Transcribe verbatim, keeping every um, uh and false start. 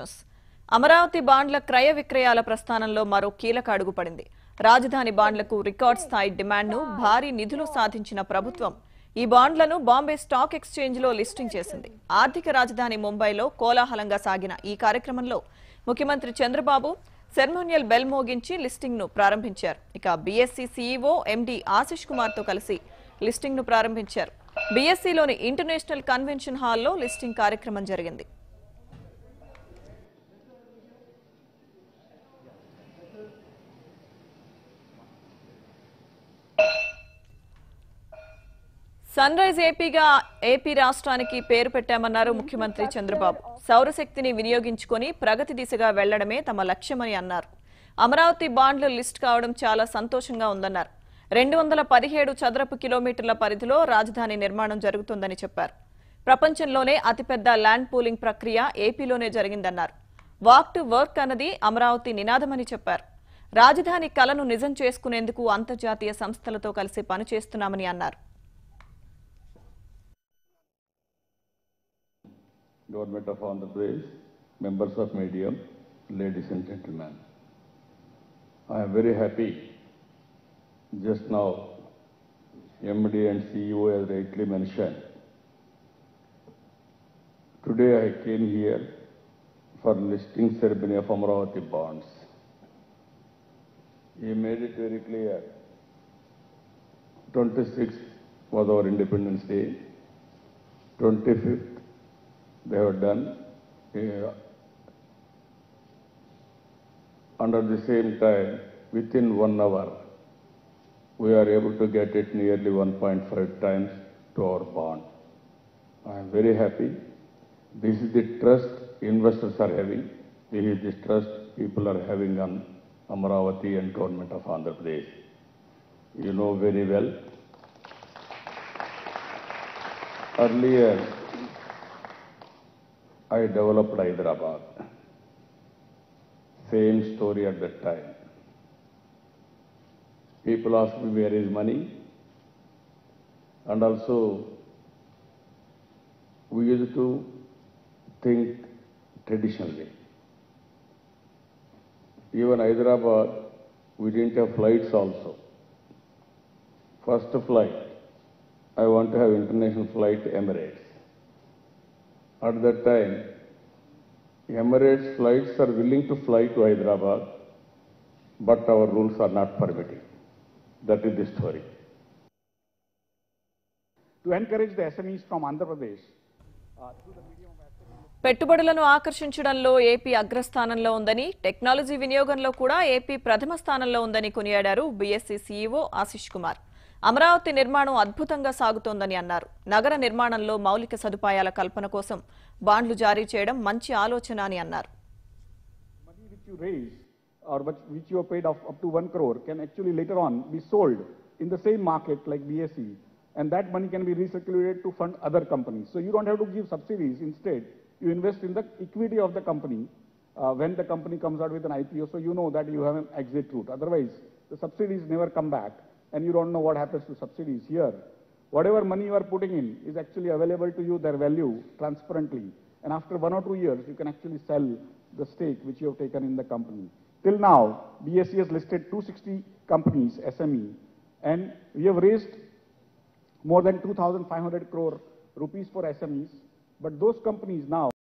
News. Amaravati బాండ్ల క్రయ విక్రయాల ప్రస్థానంలో మరో కీలక అడుగు పడింది. రాజధాని బాండ్లకు రికార్డ్ స్థాయి డిమాండ్ను భారీ నిధులు సాధించిన ప్రభుత్వం ఈ బాండ్లను బాంబే స్టాక్ ఎక్స్చేంజ్లో లిస్టింగ్ చేసింది. ఆర్థిక రాజధాని ముంబైలో కోలాహలంగా సాగిన ఈ కార్యక్రమంలో ముఖ్యమంత్రి చంద్రబాబు సెర్మోనియల్ బెల్ మోగించి లిస్టింగ్ను ప్రారంభించారు. ఇక బీఎస్సీ సీఈఓ ఎండీ ఆశిష్ కుమార్తో కలిసి లిస్టింగ్ను ప్రారంభించారు. బీఎస్సీలోని ఇంటర్నేషనల్ కన్వెన్షన్ హాల్లో లిస్టింగ్ కార్యక్రమం జరిగింది. సన్ రైజ్ ఏపీగా ఏపీ రాష్ట్రానికి పేరు పెట్టామన్నారు ముఖ్యమంత్రి చంద్రబాబు. సౌరశక్తిని వినియోగించుకుని ప్రగతి దిశగా వెళ్లడమే తమ లక్ష్యమని అన్నారు. అమరావతి బాండ్లు లిస్ట్ కావడం చాలా సంతోషంగా ఉందన్నారు. రెండు వందల పదిహేడు చదరపు కిలోమీటర్ల పరిధిలో రాజధాని నిర్మాణం జరుగుతుందని చెప్పారు. ప్రపంచంలోనే అతిపెద్ద ల్యాండ్ పూలింగ్ ప్రక్రియ ఏపీలోనే జరిగిందన్నారు. వాక్ టు వర్క్ అన్నది అమరావతి నినాదమని చెప్పారు. రాజధాని కలను నిజం చేసుకునేందుకు అంతర్జాతీయ సంస్థలతో కలిసి పనిచేస్తున్నామని అన్నారు. Government of Andhra Pradesh, members of media, ladies and gentlemen, I am very happy. Just now, M D and C E O has rightly mentioned. Today I came here for listing ceremony of Amaravati bonds. He made it very clear. twenty-sixth was our Independence Day. twenty-fifth. They have done uh, under the same time within one hour. We are able to get it nearly one point five times to our bond. I am very happy. This is the trust investors are having. This is the trust people are having on Amaravati and Government of Andhra Pradesh. You know very well. Earlier, I developed Hyderabad. Same story at that time. People ask me where is money, and also we used to think traditionally. Even Hyderabad, we didn't have flights also. First flight, I want to have international flight Emirates. At that time, Emirates flights are willing to fly to Hyderabad, but our rules are not permitting. That is the story. To encourage the S M Es from Andhra Pradesh. పెట్టుబడులను ఆకర్షించడంలో AP అగ్రస్థానంలో ఉందని, technology వినియోగంలో కూడా AP ప్రథమ స్థానంలో ఉందని కొనియాడారు BSE CEO Ashish Kumar. Amaravati నిర్మాణం అద్భుతంగా సాగుతోందని అన్నారు. నగర నిర్మాణంలో మౌలిక సదుపాయాల కల్పన కోసం బాండ్లు జారీ చేయడం మంచి ఆలోచన అని అన్నారు. And you don't know what happens to subsidies here. Whatever money you are putting in is actually available to you, their value, transparently. And after one or two years, you can actually sell the stake which you have taken in the company. Till now, B S E has listed two hundred sixty companies, S M E, and we have raised more than two thousand five hundred crore rupees for S M Es. But those companies now